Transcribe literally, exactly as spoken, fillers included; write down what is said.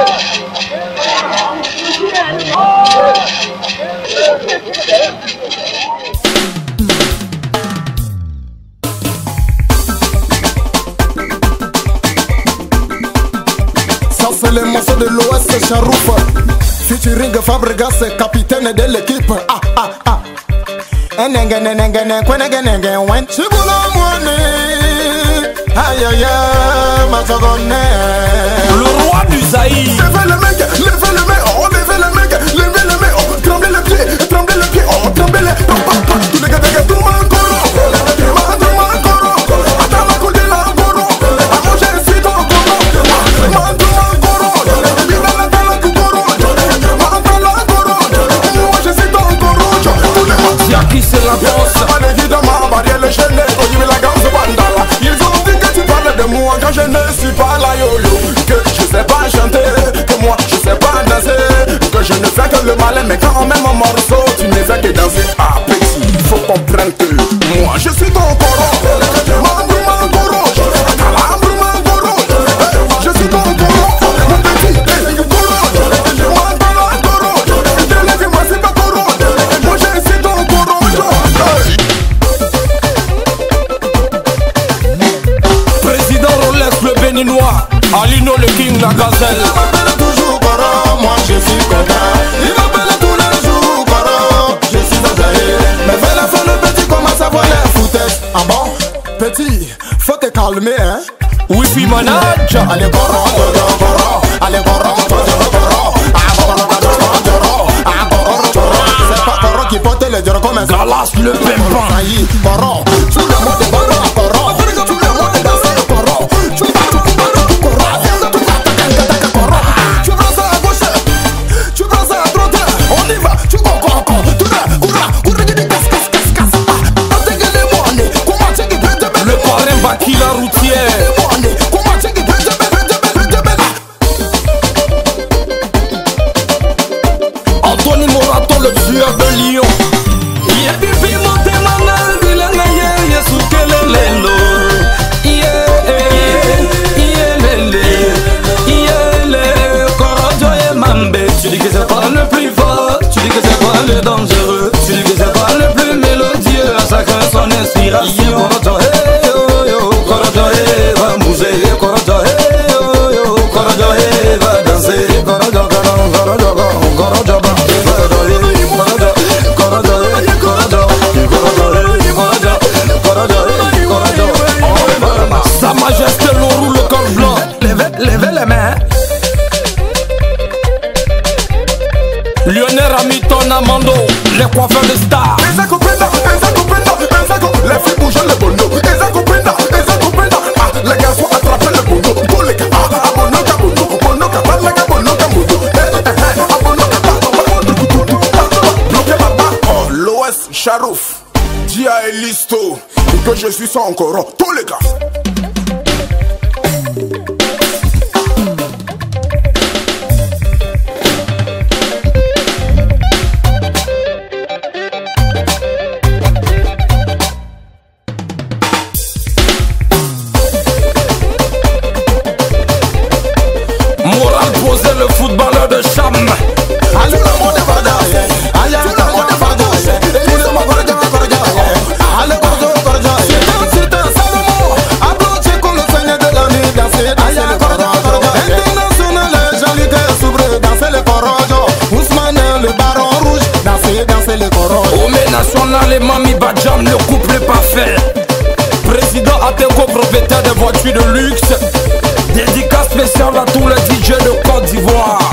Ça c'est les morceaux de Lowess Sharoof, featuring Fabrigas, capitaine de l'équipe. Ah ah ah. Le roi du Zaïre. Levez le mec, levez le mec, oh levez le mec, levez le mec, oh tremblez le pied, tremblez le pied, oh tremblez le pied. Tous les gars, les gars, tout le monde Alino le king, la gazelle. Il m'appelle toujours Koro, moi je suis content. Il m'appelle tous les jours Koro, je suis enjaillé. Mais vers la fin le petit commence à voir les foutaises. Ah bon? Petit, faut te calmer hein. Oui, puis manage. Allez Koro, Koro, Koro. Allez Koro, Koro, Koro. Ah Koro, Koro, Koro. Ah Koro, Koro. C'est pas Koro qui porte les dieux comme un galas le pimpin. Koro, tout le monde est Koro. Les coiffeurs de stars. Les acopenda, les acopenda, les acopenda. Les filles bougent le bono. Les acopenda, les acopenda. Ah, les garçons attrapent le bono. Pour les gars, ah, bono, cabono, bono, cabono, cabono, cabono. Eh, eh, eh, ah, bono, cabono, cabono. Bloqué papa. Oh, Lowess Sharoof, dis à Elisto que je suis sans Koro. Tous les gars. Les Mamie Badjam, le couple parfait. Président Atenko, propriétaire des voitures de luxe. Dédicace spéciale à tous les D J de Côte d'Ivoire.